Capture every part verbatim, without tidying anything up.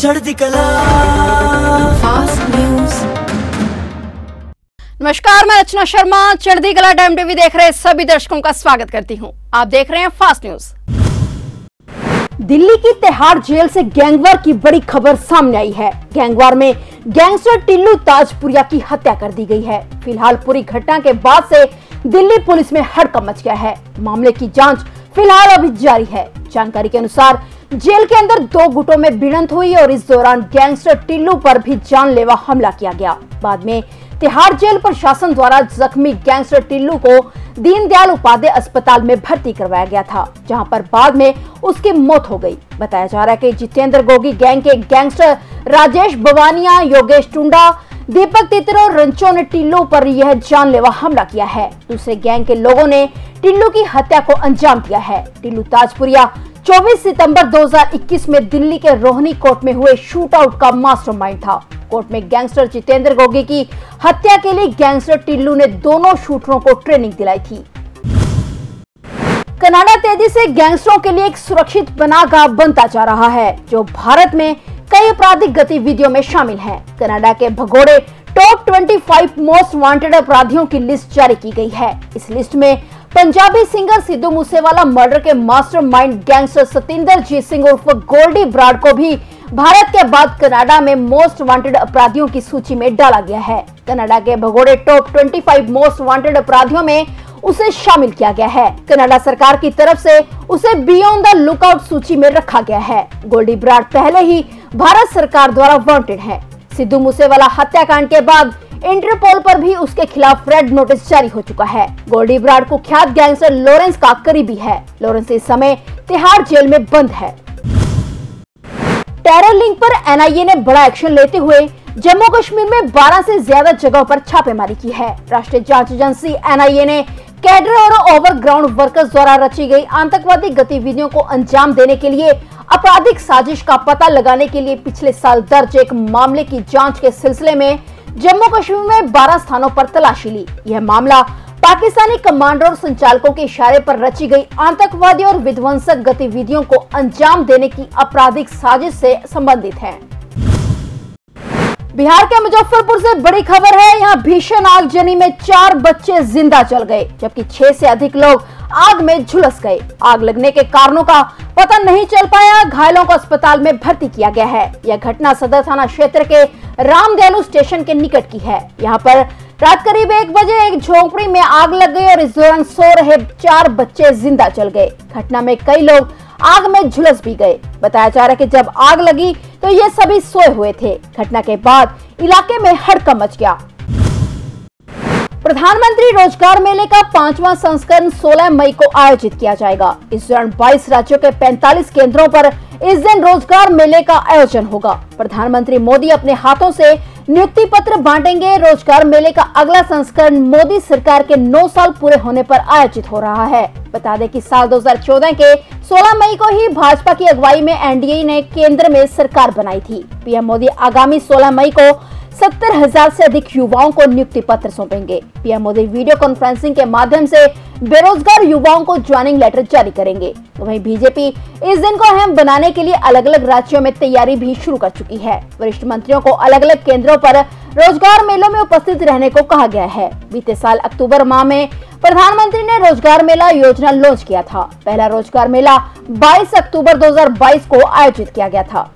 चढ़दी कला fast news. नमस्कार, मैं रचना शर्मा चढ़दी कला टाइम टीवी देख रहे सभी दर्शकों का स्वागत करती हूं। आप देख रहे हैं फास्ट न्यूज़। दिल्ली की तिहाड़ जेल से गैंगवार की बड़ी खबर सामने आई है। गैंगवार में गैंगस्टर टिल्लू ताजपुरिया की हत्या कर दी गई है। फिलहाल पूरी घटना के बाद से दिल्ली पुलिस में हड़कंप मच गया है। मामले की जांच फिलहाल अभी जारी है। जानकारी के अनुसार जेल के अंदर दो गुटों में भिड़ंत हुई और इस दौरान गैंगस्टर टिल्लू पर भी जानलेवा हमला किया गया। बाद में तिहाड़ जेल प्रशासन द्वारा जख्मी गैंगस्टर टिल्लू को दीनदयाल उपाध्याय अस्पताल में भर्ती करवाया गया था, जहां पर बाद में उसकी मौत हो गई। बताया जा रहा है कि जितेंद्र गोगी गैंग के गैंगस्टर राजेश भवानिया, योगेश टुंडा, दीपक तितर और रंचो ने टिल्लू पर यह जानलेवा हमला किया है। दूसरे गैंग के लोगों ने टिल्लू की हत्या को अंजाम दिया है। टिल्लू ताजपुरिया चौबीस सितंबर दो हज़ार इक्कीस में दिल्ली के रोहिणी कोर्ट में हुए शूटआउट का मास्टरमाइंड था। कोर्ट में गैंगस्टर जितेंद्र गोगी की हत्या के लिए गैंगस्टर टिल्लू ने दोनों शूटरों को ट्रेनिंग दिलाई थी। कनाडा तेजी से गैंगस्टरों के लिए एक सुरक्षित पनाहगाह बनता जा रहा है, जो भारत में कई आपराधिक गतिविधियों में शामिल है। कनाडा के भगोड़े टॉप पच्चीस मोस्ट वांटेड अपराधियों की लिस्ट जारी की गई है। इस लिस्ट में पंजाबी सिंगर सिद्धू मूसेवाला मर्डर के मास्टरमाइंड गैंगस्टर सतेंद्र जीत सिंह उर्फ गोल्डी ब्राड को भी भारत के बाद कनाडा में मोस्ट वांटेड अपराधियों की सूची में डाला गया है। कनाडा के भगोड़े टॉप पच्चीस मोस्ट वांटेड अपराधियों में उसे शामिल किया गया है। कनाडा सरकार की तरफ से उसे बियॉन्ड द लुकआउट सूची में रखा गया है। गोल्डी ब्राड पहले ही भारत सरकार द्वारा वांटेड है। सिद्धू मूसेवाला हत्याकांड के बाद इंटरपोल पर भी उसके खिलाफ रेड नोटिस जारी हो चुका है। गोल्डी ब्राड को ख्यात गैंगस्टर लॉरेंस काकरी भी है। लॉरेंस इस समय तिहाड़ जेल में बंद है। टेरर लिंक पर एन आई ए ने बड़ा एक्शन लेते हुए जम्मू कश्मीर में बारह से ज्यादा जगहों पर छापेमारी की है। राष्ट्रीय जांच एजेंसी एन आई ए ने कैडर और ओवरग्राउंड वर्कर्स द्वारा रची गई आतंकवादी गतिविधियों को अंजाम देने के लिए आपराधिक साजिश का पता लगाने के लिए पिछले साल दर्ज एक मामले की जांच के सिलसिले में जम्मू कश्मीर में बारह स्थानों पर तलाशी ली। यह मामला पाकिस्तानी कमांडर और संचालकों के इशारे पर रची गई आतंकवादी और विध्वंसक गतिविधियों को अंजाम देने की आपराधिक साजिश से संबंधित है। बिहार के मुजफ्फरपुर से बड़ी खबर है। यहाँ भीषण आगजनी में चार बच्चे जिंदा जल गए, जबकि छह से अधिक लोग आग में झुलस गए। आग लगने के कारणों का पता नहीं चल पाया। घायलों को अस्पताल में भर्ती किया गया है। यह घटना सदर थाना क्षेत्र के रामदेनु स्टेशन के निकट की है। यहाँ पर रात करीब एक बजे एक झोपड़ी में आग लग गई और इस दौरान सो रहे चार बच्चे जिंदा जल गए। घटना में कई लोग आग में झुलस भी गए। बताया जा रहा है कि जब आग लगी तो ये सभी सोए हुए थे। घटना के बाद इलाके में हड़कंप मच गया। प्रधानमंत्री रोजगार मेले का पांचवा संस्करण सोलह मई को आयोजित किया जाएगा। इस दौरान बाईस राज्यों के पैंतालीस केंद्रों पर इस दिन रोजगार मेले का आयोजन होगा। प्रधानमंत्री मोदी अपने हाथों से नियुक्ति पत्र बांटेंगे। रोजगार मेले का अगला संस्करण मोदी सरकार के नौ साल पूरे होने पर आयोजित हो रहा है। बता दें कि साल दो हज़ार चौदह के सोलह मई को ही भाजपा की अगुवाई में एन डी ए ने केंद्र में सरकार बनाई थी। पी एम मोदी आगामी सोलह मई को सत्तर हजार से अधिक युवाओं को नियुक्ति पत्र सौंपेंगे। P M Modi video conferencing के माध्यम से बेरोजगार युवाओं को ज्वाइनिंग लेटर जारी करेंगे। तो वहीं बीजेपी इस दिन को अहम बनाने के लिए अलग अलग राज्यों में तैयारी भी शुरू कर चुकी है। वरिष्ठ मंत्रियों को अलग अलग केंद्रों पर रोजगार मेलों में उपस्थित रहने को कहा गया है। बीते साल अक्टूबर माह में प्रधानमंत्री ने रोजगार मेला योजना लॉन्च किया था। पहला रोजगार मेला बाईस अक्टूबर दो हज़ार बाईस को आयोजित किया गया था।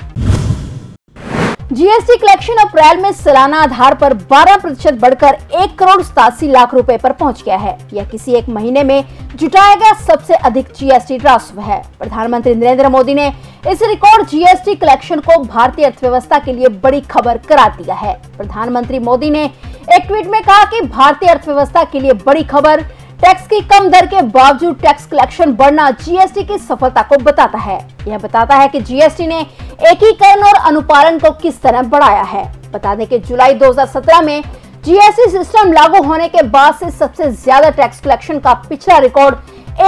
जी एस टी कलेक्शन अप्रैल में सालाना आधार पर बारह प्रतिशत बढ़कर एक करोड़ सतासी लाख रुपए पर पहुंच गया है। यह किसी एक महीने में जुटाया गया सबसे अधिक जी एस टी राजस्व है। प्रधानमंत्री नरेंद्र मोदी ने इस record G S T collection को भारतीय अर्थव्यवस्था के लिए बड़ी खबर करार दिया है। प्रधानमंत्री मोदी ने एक ट्वीट में कहा कि भारतीय अर्थव्यवस्था के लिए बड़ी खबर, टैक्स की कम दर के बावजूद टैक्स कलेक्शन बढ़ना जी एस टी की सफलता को बताता है। यह बताता है कि जी एस टी ने एकीकरण और अनुपालन को किस तरह बढ़ाया है। बता दें कि जुलाई दो हज़ार सत्रह में जी एस टी सिस्टम लागू होने के बाद से सबसे ज्यादा टैक्स कलेक्शन का पिछला रिकॉर्ड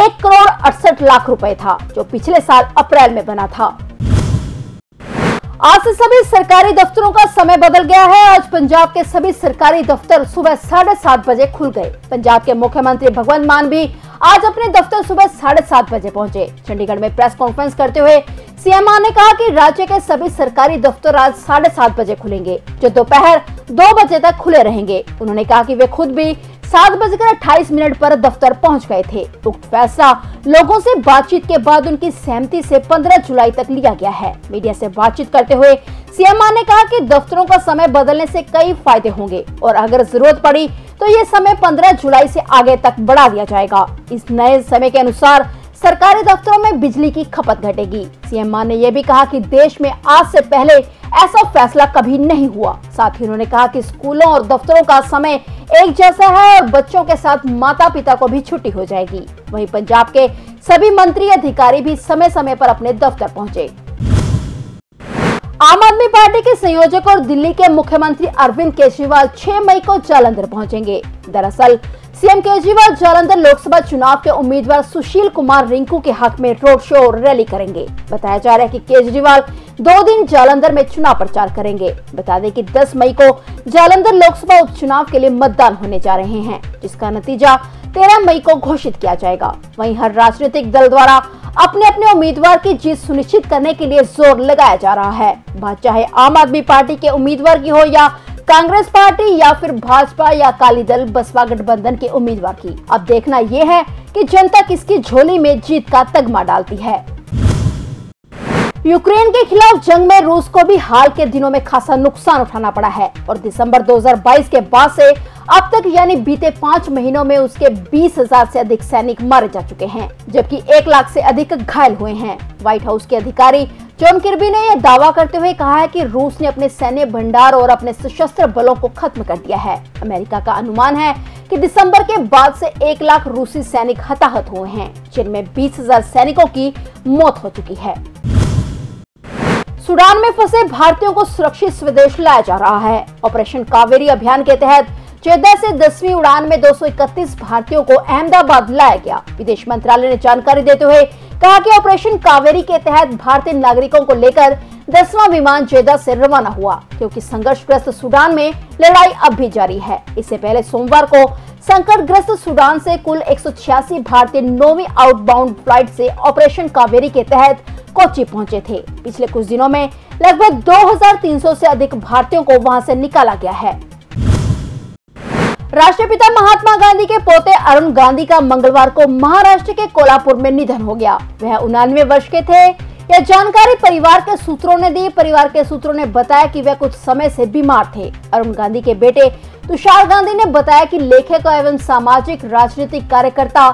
एक करोड़ अड़सठ लाख रुपए था, जो पिछले साल अप्रैल में बना था। आज से सभी सरकारी दफ्तरों का समय बदल गया है। आज पंजाब के सभी सरकारी दफ्तर सुबह साढ़े सात बजे खुल गए। पंजाब के मुख्यमंत्री भगवंत मान भी आज अपने दफ्तर सुबह साढ़े सात बजे पहुंचे। चंडीगढ़ में प्रेस कॉन्फ्रेंस करते हुए सीएम मान ने कहा कि राज्य के सभी सरकारी दफ्तर आज साढ़े सात बजे खुलेंगे, जो दोपहर दो बजे तक खुले रहेंगे। उन्होंने कहा कि वे खुद भी सात बजकर अट्ठाईस मिनट पर दफ्तर पहुंच गए थे। उक्त फैसला लोगों से बातचीत के बाद उनकी सहमति से पंद्रह जुलाई तक लिया गया है। मीडिया से बातचीत करते हुए सीएम मान ने कहा कि दफ्तरों का समय बदलने से कई फायदे होंगे और अगर जरूरत पड़ी तो ये समय पंद्रह जुलाई से आगे तक बढ़ा दिया जाएगा। इस नए समय के अनुसार सरकारी दफ्तरों में बिजली की खपत घटेगी। सीएम मान ने यह भी कहा कि देश में आज से पहले ऐसा फैसला कभी नहीं हुआ। साथ ही उन्होंने कहा कि स्कूलों और दफ्तरों का समय एक जैसा है और बच्चों के साथ माता पिता को भी छुट्टी हो जाएगी। वहीं पंजाब के सभी मंत्री अधिकारी भी समय समय पर अपने दफ्तर पहुंचे। आम आदमी पार्टी के संयोजक और दिल्ली के मुख्यमंत्री अरविंद केजरीवाल छह मई को जालंधर पहुंचेंगे। दरअसल सीएम केजरीवाल जालंधर लोकसभा चुनाव के उम्मीदवार सुशील कुमार रिंकू के हक में रोड शो और रैली करेंगे। बताया जा रहा है कि केजरीवाल दो दिन जालंधर में चुनाव प्रचार करेंगे। बता दें कि दस मई को जालंधर लोकसभा उपचुनाव के लिए मतदान होने जा रहे हैं, जिसका नतीजा तेरह मई को घोषित किया जाएगा। वहीं हर राजनीतिक दल द्वारा अपने अपने उम्मीदवार की जीत सुनिश्चित करने के लिए जोर लगाया जा रहा है। बात चाहे आम आदमी पार्टी के उम्मीदवार की हो या कांग्रेस पार्टी या फिर भाजपा या अकाली दल बसपा गठबंधन के उम्मीदवार की। अब देखना यह है कि जनता किसकी झोली में जीत का तगमा डालती है। यूक्रेन के खिलाफ जंग में रूस को भी हाल के दिनों में खासा नुकसान उठाना पड़ा है और दिसंबर दो हजार बाईस के बाद से अब तक यानी बीते पाँच महीनों में उसके बीस हजार से अधिक सैनिक मारे जा चुके हैं, जबकि एक लाख से अधिक घायल हुए हैं। व्हाइट हाउस के अधिकारी जोन किर्बी ने यह दावा करते हुए कहा है कि रूस ने अपने सैन्य भंडार और अपने सशस्त्र बलों को खत्म कर दिया है। अमेरिका का अनुमान है कि दिसंबर के बाद से एक लाख रूसी सैनिक हताहत हुए हैं, जिनमें बीस हजार सैनिकों की मौत हो चुकी है। सूडान में फंसे भारतीयों को सुरक्षित स्वदेश लाया जा रहा है। ऑपरेशन कावेरी अभियान के तहत जेद्दा से दसवीं उड़ान में दो सौ इकतीस भारतीयों को अहमदाबाद लाया गया। विदेश मंत्रालय ने जानकारी देते हुए कहा कि ऑपरेशन कावेरी के तहत भारतीय नागरिकों को लेकर दसवां विमान जेद्दा से रवाना हुआ, क्योंकि संघर्षग्रस्त सूडान में लड़ाई अब भी जारी है। इससे पहले सोमवार को संकटग्रस्त सूडान से कुल एक सौ छियासी भारतीय नौवीं आउटबाउंड फ्लाइट से ऑपरेशन कावेरी के तहत कोची पहुंचे थे। पिछले कुछ दिनों में लगभग दो हजार तीन सौ से अधिक भारतीयों को वहां से निकाला गया है। राष्ट्रपिता महात्मा गांधी के पोते अरुण गांधी का मंगलवार को महाराष्ट्र के कोल्हापुर में निधन हो गया। वह उनानवे वर्ष के थे। यह जानकारी परिवार के सूत्रों ने दी। परिवार के सूत्रों ने बताया कि वह कुछ समय से बीमार थे। अरुण गांधी के बेटे तुषार गांधी ने बताया कि लेखक एवं सामाजिक राजनीतिक कार्यकर्ता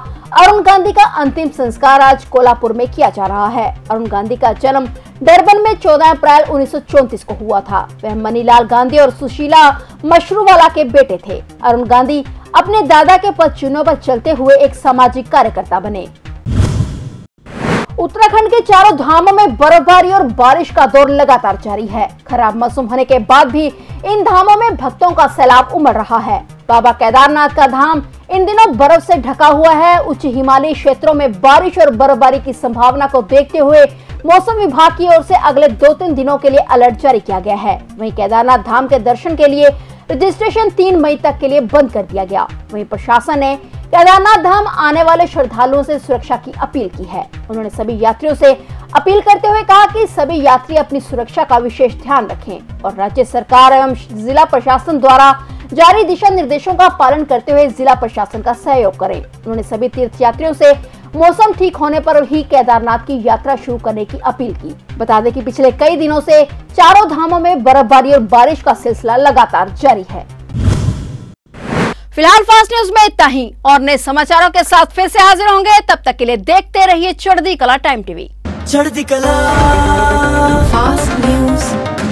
अरुण गांधी का अंतिम संस्कार आज कोल्हापुर में किया जा रहा है। अरुण गांधी का जन्म डरबन में चौदह अप्रैल उन्नीस सौ चौंतीस को हुआ था। वह मनीलाल गांधी और सुशीला मशरूवाला के बेटे थे। अरुण गांधी अपने दादा के पद चिन्हों पर चलते हुए एक सामाजिक कार्यकर्ता बने। उत्तराखंड के चारों धामों में बर्फबारी और बारिश का दौर लगातार जारी है। खराब मौसम होने के बाद भी इन धामों में भक्तों का सैलाब उमड़ रहा है। बाबा केदारनाथ का धाम इन दिनों बर्फ से ढका हुआ है। उच्च हिमालयी क्षेत्रों में बारिश और बर्फबारी की संभावना को देखते हुए मौसम विभाग की ओर से अगले दो तीन दिनों के लिए अलर्ट जारी किया गया है। वहीं केदारनाथ धाम के दर्शन के लिए रजिस्ट्रेशन तीन मई तक के लिए बंद कर दिया गया। वहीं प्रशासन ने केदारनाथ धाम आने वाले श्रद्धालुओं से सुरक्षा की अपील की है। उन्होंने सभी यात्रियों से अपील करते हुए कहा कि सभी यात्री अपनी सुरक्षा का विशेष ध्यान रखें और राज्य सरकार एवं जिला प्रशासन द्वारा जारी दिशा निर्देशों का पालन करते हुए जिला प्रशासन का सहयोग करें। उन्होंने सभी तीर्थ यात्रियों से मौसम ठीक होने पर ही केदारनाथ की यात्रा शुरू करने की अपील की। बता दें कि पिछले कई दिनों से चारों धामों में बर्फबारी और बारिश का सिलसिला लगातार जारी है। फिलहाल फास्ट न्यूज़ में इतना ही, और नए समाचारों के साथ फिर से हाजिर होंगे। तब तक के लिए देखते रहिए चढ़दी कला टाइम टीवी। चढ़दी कला फास्ट न्यूज़।